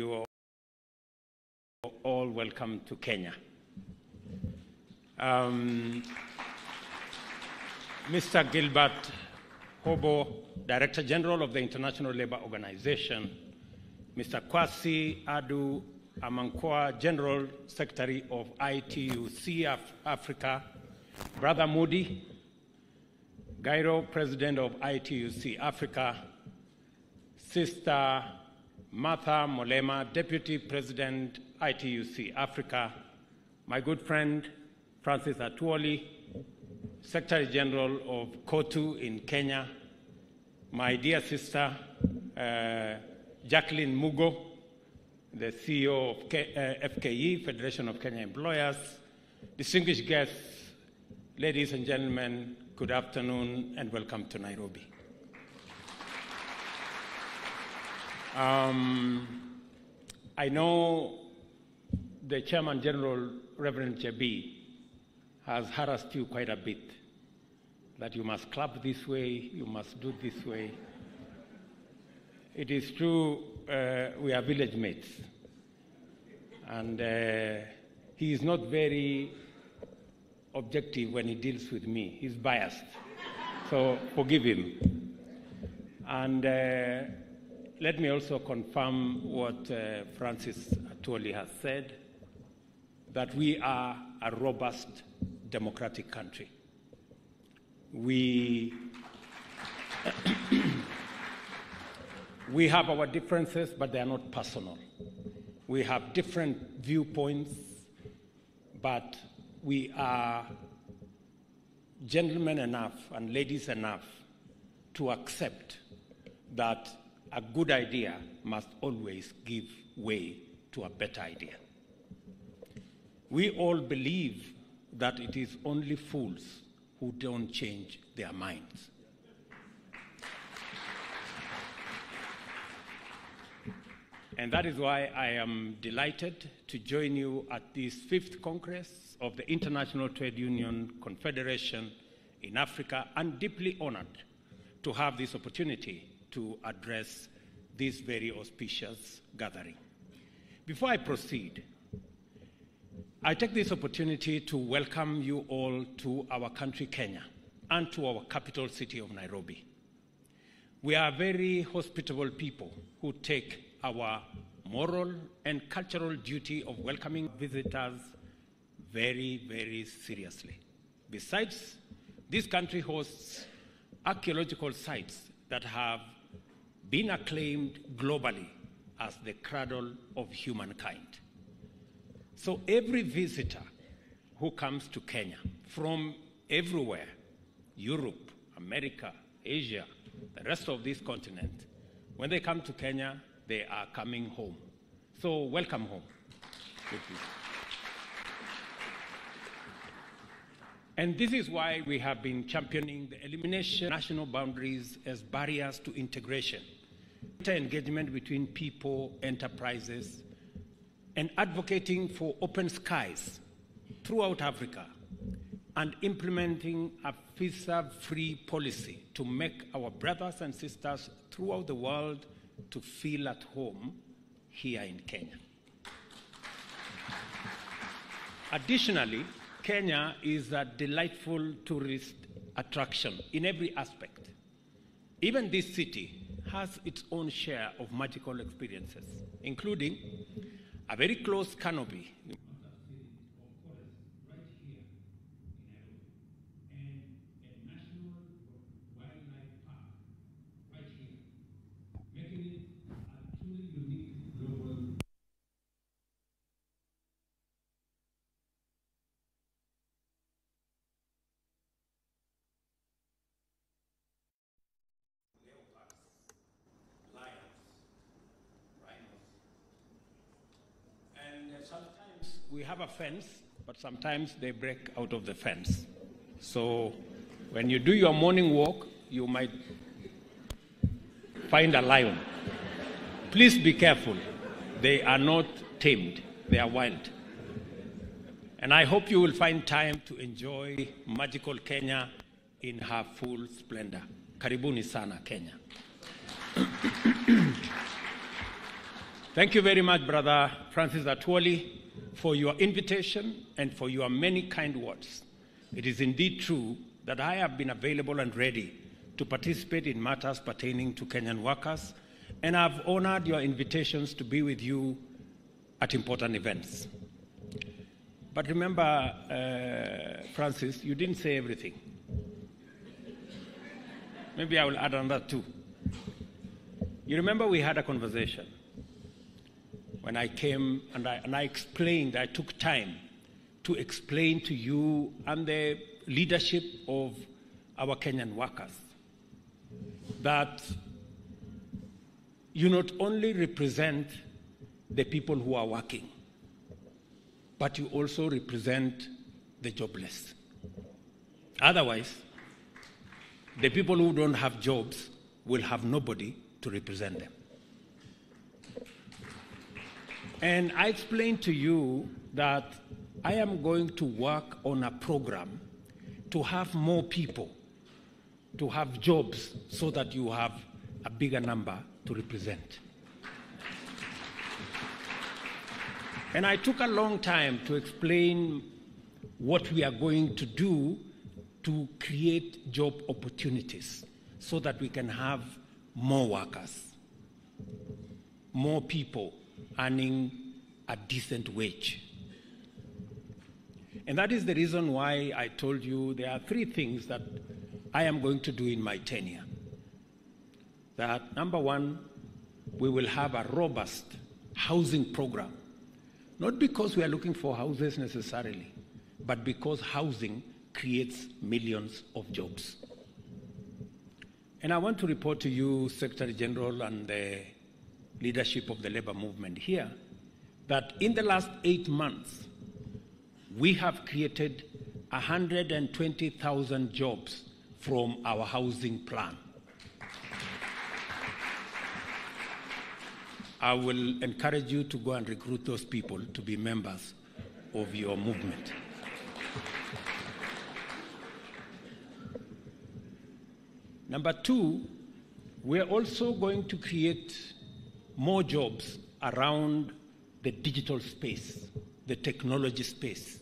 You are all welcome to Kenya. Mr. Gilbert Hobo, Director General of the International Labour Organization, Mr. Kwasi Adu Amankwa, General Secretary of ITUC Africa, Brother Mody Guiro, President of ITUC Africa, Sister Martha Molema, Deputy President ITUC Africa, my good friend Francis Atwoli, Secretary General of COTU in Kenya, my dear sister Jacqueline Mugo, the CEO of FKE, Federation of Kenya Employers, distinguished guests, ladies and gentlemen, good afternoon and welcome to Nairobi. I know the Chairman General, Reverend Chebi, has harassed you quite a bit, that you must clap this way, you must do this way. It is true, we are village mates, and he is not very objective when he deals with me. He's biased, so forgive him. And let me also confirm what Francis Atwoli has said, that we are a robust democratic country. We have our differences, but they are not personal. We have different viewpoints, but we are gentlemen enough and ladies enough to accept that a good idea must always give way to a better idea. We all believe that it is only fools who don't change their minds. And that is why I am delighted to join you at this 5th Congress of the International Trade Union Confederation in Africa, and deeply honored to have this opportunity to address this very auspicious gathering. Before I proceed, I take this opportunity to welcome you all to our country, Kenya, and to our capital city of Nairobi. We are a very hospitable people who take our moral and cultural duty of welcoming visitors very, very seriously. Besides, this country hosts archaeological sites that have been acclaimed globally as the cradle of humankind. So every visitor who comes to Kenya from everywhere, Europe, America, Asia, the rest of this continent, when they come to Kenya, they are coming home. So welcome home. And this is why we have been championing the elimination of national boundaries as barriers to integration, greater engagement between people, enterprises, and advocating for open skies throughout Africa, and implementing a visa-free policy to make our brothers and sisters throughout the world to feel at home here in Kenya. Additionally, Kenya is a delightful tourist attraction in every aspect. Even this city has its own share of magical experiences, including a very close canopy. Sometimes we have a fence, but sometimes they break out of the fence. So when you do your morning walk, you might find a lion. Please be careful. They are not tamed. They are wild. And I hope you will find time to enjoy magical Kenya in her full splendor. Karibuni sana, Kenya. Thank you very much, Brother Francis Atwoli, for your invitation and for your many kind words. It is indeed true that I have been available and ready to participate in matters pertaining to Kenyan workers, and I've honored your invitations to be with you at important events. But remember, Francis, you didn't say everything. Maybe I will add on that too. You remember we had a conversation when I came and I explained, I took time to explain to you and the leadership of our Kenyan workers that you not only represent the people who are working, but you also represent the jobless. Otherwise, the people who don't have jobs will have nobody to represent them. And I explained to you that I am going to work on a program to have more people, to have jobs, so that you have a bigger number to represent. And I took a long time to explain what we are going to do to create job opportunities so that we can have more workers, more people earning a decent wage. And that is the reason why I told you there are three things that I am going to do in my tenure. That number one, we will have a robust housing program. Not because we are looking for houses necessarily, but because housing creates millions of jobs. And I want to report to you, Secretary General, and the leadership of the labor movement here, that in the last 8 months, we have created 120,000 jobs from our housing plan. I will encourage you to go and recruit those people to be members of your movement. Number two, we are also going to create more jobs around the digital space, the technology space.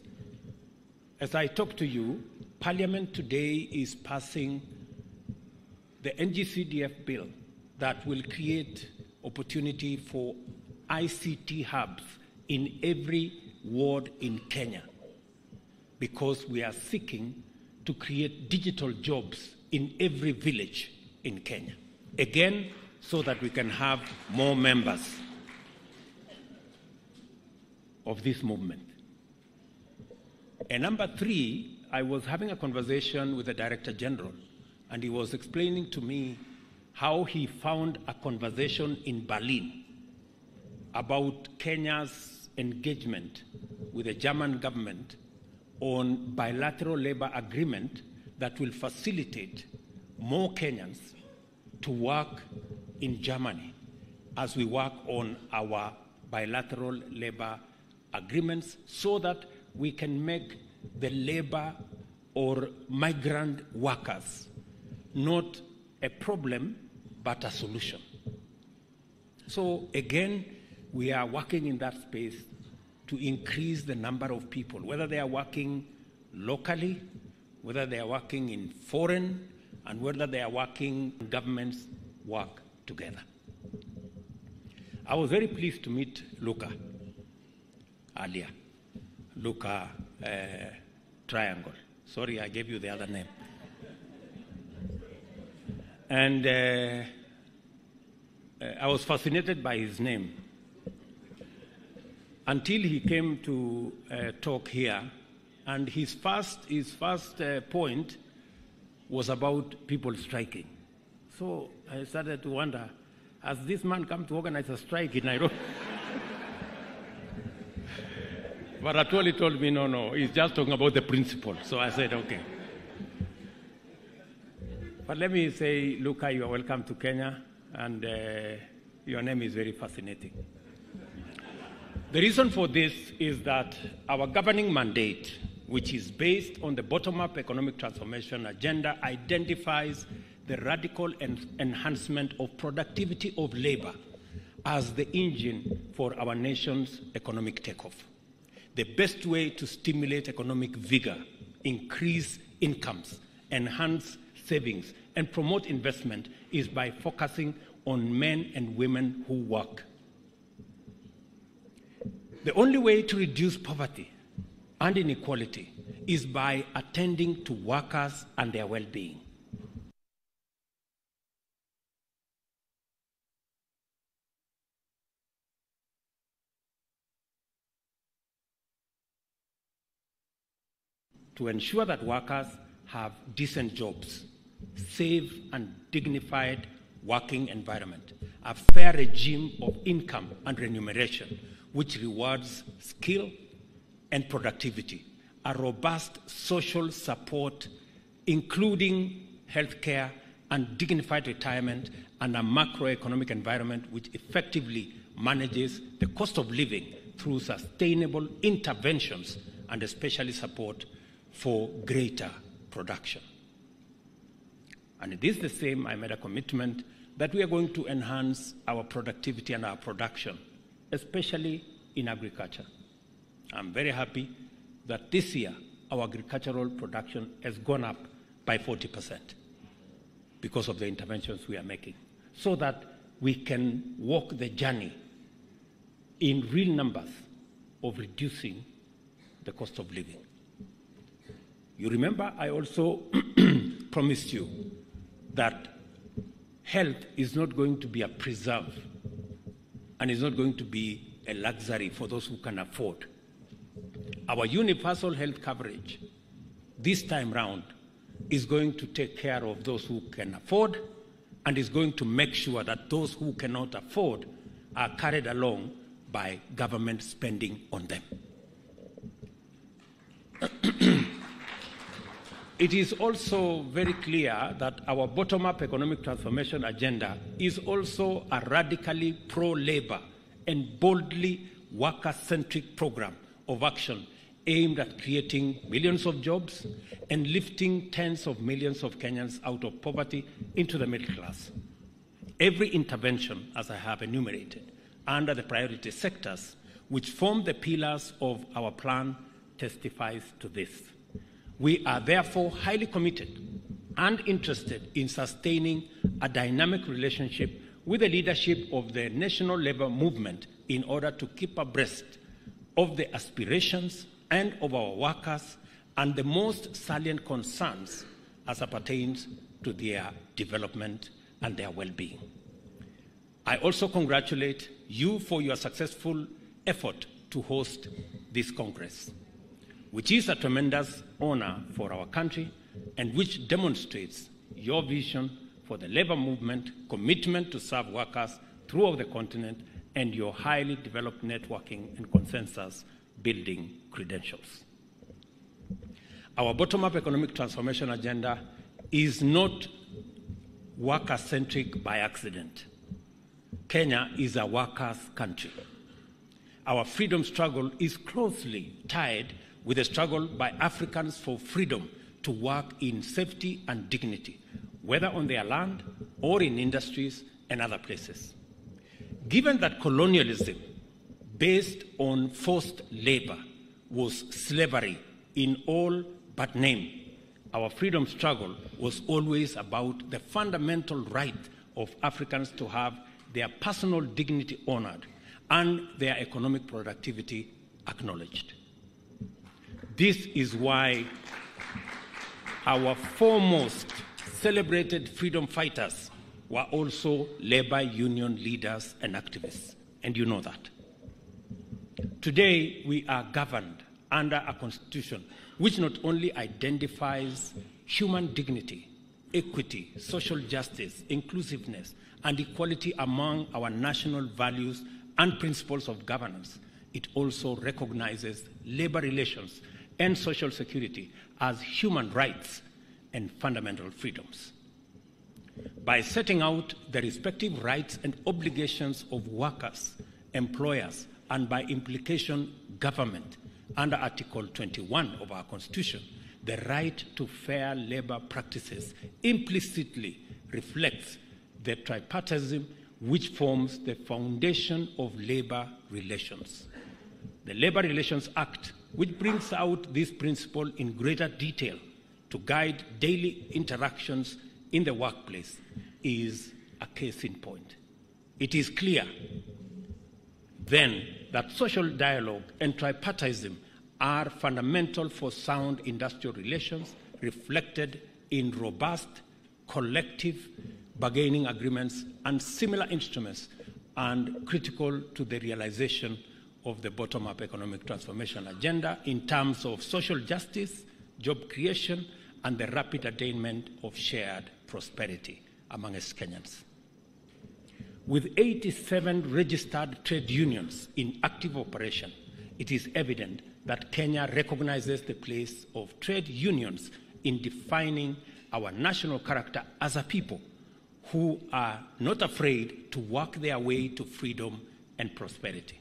As I talk to you, Parliament today is passing the NGCDF bill that will create opportunity for ICT hubs in every ward in Kenya, because we are seeking to create digital jobs in every village in Kenya. Again, so that we can have more members of this movement. And number three, I was having a conversation with the Director General, and he was explaining to me how he found a conversation in Berlin about Kenya's engagement with the German government on bilateral labor agreement that will facilitate more Kenyans to work in Germany as we work on our bilateral labor agreements, so that we can make the labor or migrant workers not a problem but a solution. So again, we are working in that space to increase the number of people, whether they are working locally, whether they are working in foreign, and whether they are working, governments work together. I was very pleased to meet Luca earlier, Luca Triangle. Sorry, I gave you the other name. And I was fascinated by his name until he came to talk here, and his first point was about people striking. So I started to wonder, has this man come to organize a strike in Nairobi? But Atwoli told me, no, he's just talking about the principle. So I said, okay. But let me say, Luca, you are welcome to Kenya, and your name is very fascinating. The reason for this is that our governing mandate, which is based on the bottom-up economic transformation agenda, identifies the radical enhancement of productivity of labor as the engine for our nation's economic takeoff. The best way to stimulate economic vigor, increase incomes, enhance savings, and promote investment is by focusing on men and women who work. The only way to reduce poverty and inequality is by attending to workers and their well-being. To ensure that workers have decent jobs, safe and dignified working environment, a fair regime of income and remuneration, which rewards skill and productivity, a robust social support, including healthcare and dignified retirement, and a macroeconomic environment which effectively manages the cost of living through sustainable interventions and especially support for greater production. And it is the same, I made a commitment that we are going to enhance our productivity and our production, especially in agriculture. I'm very happy that this year our agricultural production has gone up by 40% because of the interventions we are making, so that we can walk the journey in real numbers of reducing the cost of living. You remember I also promised you that health is not going to be a preserve and is not going to be a luxury for those who can afford. Our universal health coverage this time round is going to take care of those who can afford and is going to make sure that those who cannot afford are carried along by government spending on them. It is also very clear that our bottom-up economic transformation agenda is also a radically pro-labor and boldly worker-centric program of action aimed at creating millions of jobs and lifting tens of millions of Kenyans out of poverty into the middle class. Every intervention, as I have enumerated, under the priority sectors, which form the pillars of our plan, testifies to this. We are therefore highly committed and interested in sustaining a dynamic relationship with the leadership of the national labor movement in order to keep abreast of the aspirations and of our workers and the most salient concerns as it pertains to their development and their well-being. I also congratulate you for your successful effort to host this Congress, which is a tremendous honor for our country and which demonstrates your vision for the labor movement, commitment to serve workers throughout the continent, and your highly developed networking and consensus building credentials. Our bottom-up economic transformation agenda is not worker-centric by accident. Kenya is a workers' country. Our freedom struggle is closely tied with the struggle by Africans for freedom to work in safety and dignity, whether on their land or in industries and other places. Given that colonialism based on forced labor was slavery in all but name, our freedom struggle was always about the fundamental right of Africans to have their personal dignity honored and their economic productivity acknowledged. This is why our foremost celebrated freedom fighters were also labor union leaders and activists, and you know that. Today, we are governed under a constitution which not only identifies human dignity, equity, social justice, inclusiveness, and equality among our national values and principles of governance, it also recognizes labor relations and social security as human rights and fundamental freedoms. By setting out the respective rights and obligations of workers, employers, and by implication, government, under Article 21 of our Constitution, the right to fair labor practices implicitly reflects the tripartism which forms the foundation of labor relations. The Labor Relations Act, which brings out this principle in greater detail to guide daily interactions in the workplace, is a case in point. It is clear then that social dialogue and tripartism are fundamental for sound industrial relations, reflected in robust collective bargaining agreements and similar instruments, and critical to the realization of the bottom-up economic transformation agenda in terms of social justice, job creation, and the rapid attainment of shared prosperity among us Kenyans. With 87 registered trade unions in active operation, it is evident that Kenya recognizes the place of trade unions in defining our national character as a people who are not afraid to work their way to freedom and prosperity.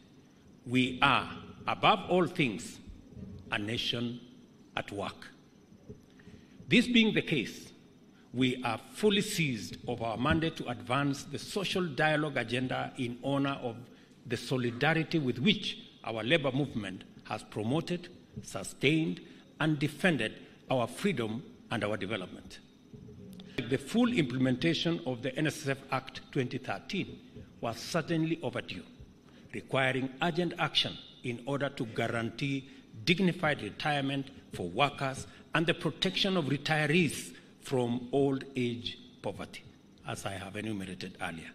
We are, above all things, a nation at work. This being the case, we are fully seized of our mandate to advance the social dialogue agenda in honor of the solidarity with which our labor movement has promoted, sustained, and defended our freedom and our development. The full implementation of the NSSF Act 2013 was certainly overdue, requiring urgent action in order to guarantee dignified retirement for workers and the protection of retirees from old age poverty, as I have enumerated earlier.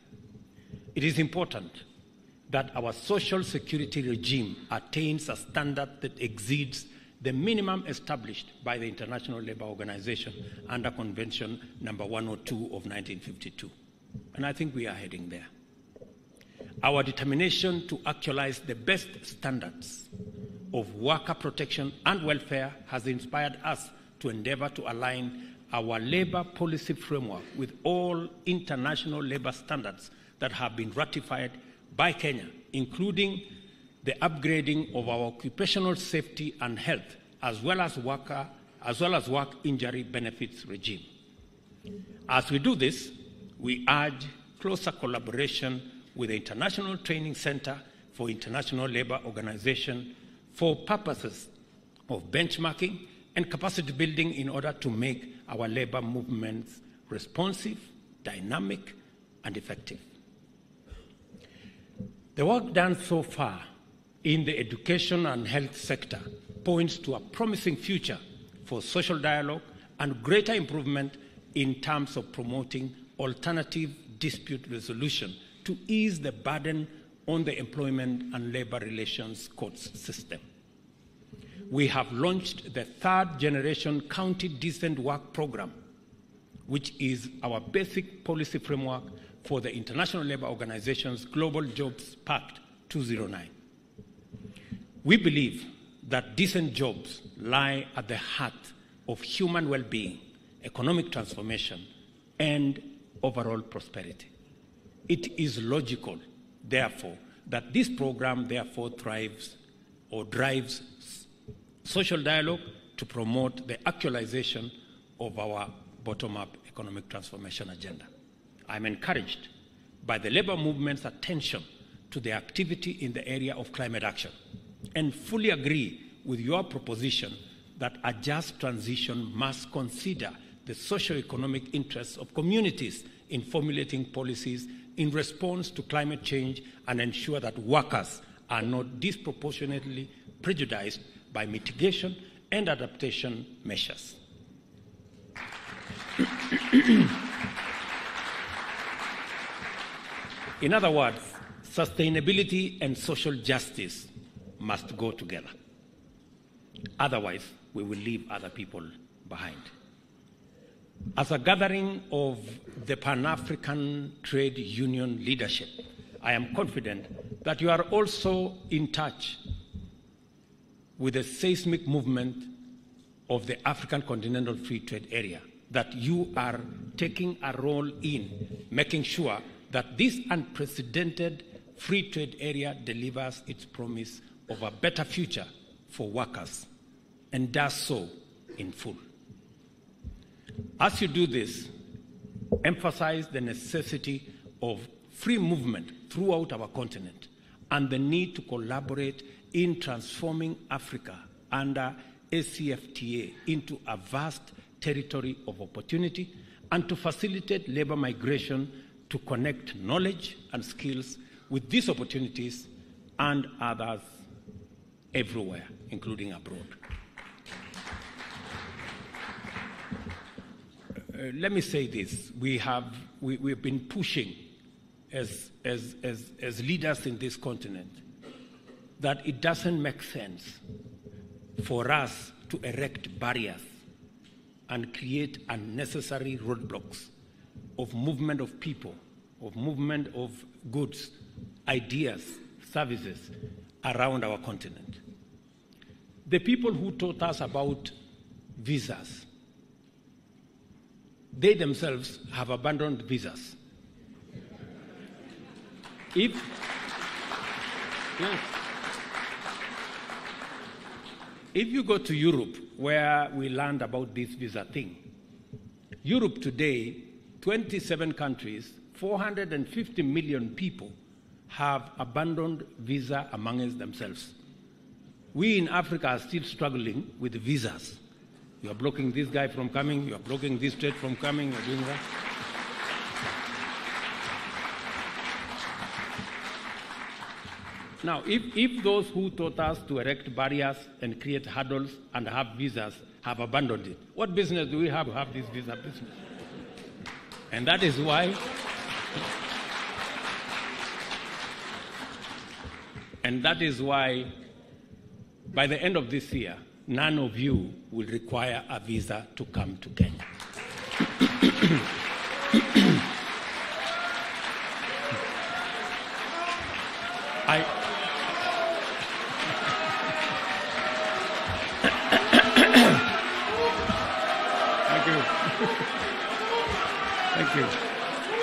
It is important that our social security regime attains a standard that exceeds the minimum established by the International Labour Organization under Convention number 102 of 1952. And I think we are heading there. Our determination to actualize the best standards of worker protection and welfare has inspired us to endeavor to align our labour policy framework with all international labour standards that have been ratified by Kenya, including the upgrading of our occupational safety and health, as well as work injury benefits regime. As we do this, we urge closer collaboration with the International Training Center for International Labour Organization for purposes of benchmarking and capacity building in order to make our labour movements responsive, dynamic, and effective. The work done so far in the education and health sector points to a promising future for social dialogue and greater improvement in terms of promoting alternative dispute resolution to ease the burden on the employment and labor relations courts system. We have launched the third generation county decent work program, which is our basic policy framework for the International Labour Organization's Global Jobs Pact 209. We believe that decent jobs lie at the heart of human well-being, economic transformation, and overall prosperity. It is logical, therefore, that this program drives social dialogue to promote the actualization of our bottom-up economic transformation agenda. I'm encouraged by the labor movement's attention to the activity in the area of climate action, and fully agree with your proposition that a just transition must consider the socio-economic interests of communities in formulating policies in response to climate change and ensure that workers are not disproportionately prejudiced by mitigation and adaptation measures. In other words, sustainability and social justice must go together. Otherwise, we will leave other people behind. As a gathering of the Pan-African Trade Union leadership, I am confident that you are also in touch with the seismic movement of the African Continental Free Trade Area, that you are taking a role in making sure that this unprecedented free trade area delivers its promise of a better future for workers, and does so in full. As you do this, emphasize the necessity of free movement throughout our continent, and the need to collaborate in transforming Africa under AfCFTA into a vast territory of opportunity, and to facilitate labor migration to connect knowledge and skills with these opportunities and others everywhere, including abroad. Let me say this, we've been pushing as leaders in this continent that it doesn't make sense for us to erect barriers and create unnecessary roadblocks of movement of people, of movement of goods, ideas, services around our continent. The people who taught us about visas, they themselves have abandoned visas. If you go to Europe, where we learned about this visa thing, Europe today, 27 countries, 450 million people have abandoned visa amongst themselves. We in Africa are still struggling with visas. You are blocking this guy from coming, you are blocking this trade from coming, you are doing that. Now, if those who taught us to erect barriers and create hurdles and have visas have abandoned it, what business do we have to have this visa business? And that is why, by the end of this year, none of you will require a visa to come to Kenya. Thank you. Thank you.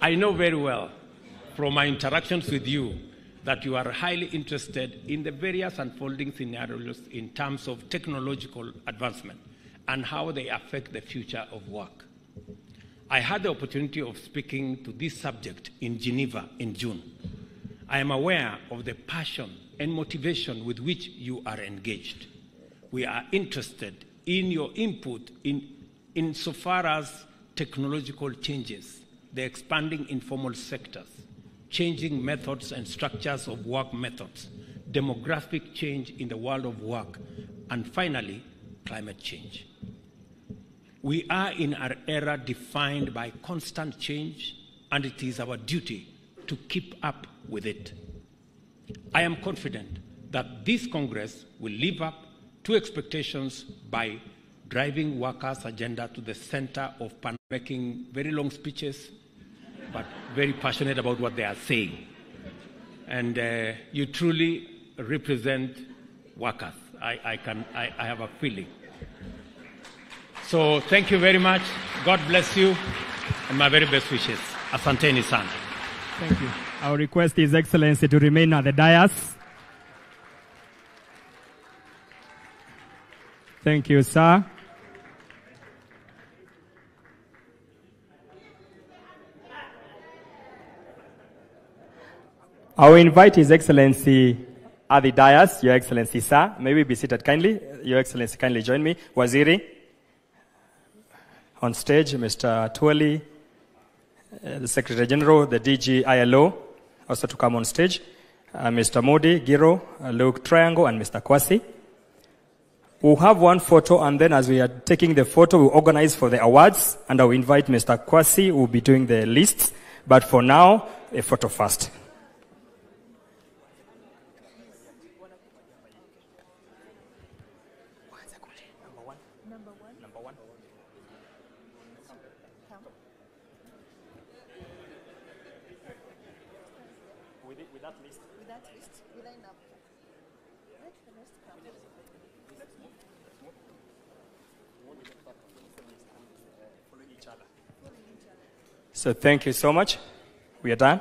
I know very well from my interactions with you that you are highly interested in the various unfolding scenarios in terms of technological advancement and how they affect the future of work. I had the opportunity of speaking to this subject in Geneva in June. I am aware of the passion and motivation with which you are engaged. We are interested in your input insofar as technological changes, the expanding informal sectors, changing methods and structures of work methods, demographic change in the world of work, and finally, climate change. We are in an era defined by constant change, and it is our duty to keep up with it. I am confident that this Congress will live up to expectations by driving workers' agenda to the center of making very long speeches, but very passionate about what they are saying. And you truly represent workers. I have a feeling. So thank you very much. God bless you, and my very best wishes. Asanteni sana. Thank you. I will request His Excellency to remain at the dais. Thank you, sir. I will invite His Excellency at the dais. Your Excellency, sir, may we be seated kindly. Your Excellency, kindly join me. Waziri, on stage, Mr. Atwoli, the Secretary General, the DG ILO, also to come on stage. Mr. Mody Guiro, Luca Triangle, and Mr. Kwasi. We'll have one photo, and then as we are taking the photo, we'll organize for the awards, and I'll invite Mr. Kwasi, who will be doing the lists. But for now, a photo first. So thank you so much. We are done.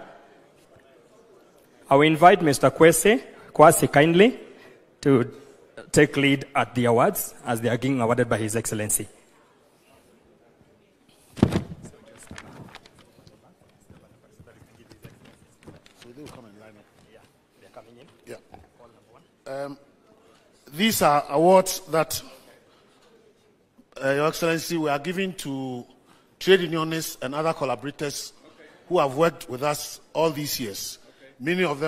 I will invite Mr. Kwasi kindly to take lead at the awards as they are being awarded by His Excellency. So they will come and line up. Yeah, they're coming in. Yeah. Call number one. These are awards that, Your Excellency, we are giving to trade unionists and other collaborators who have worked with us all these years. Many of them